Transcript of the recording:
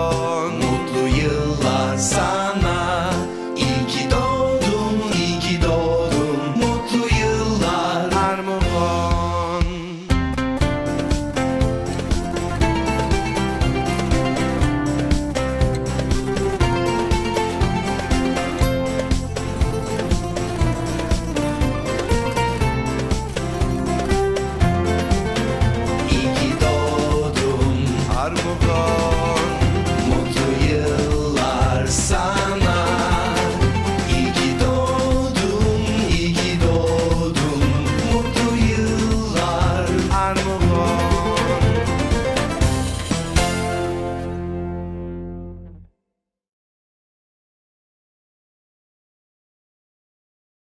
var.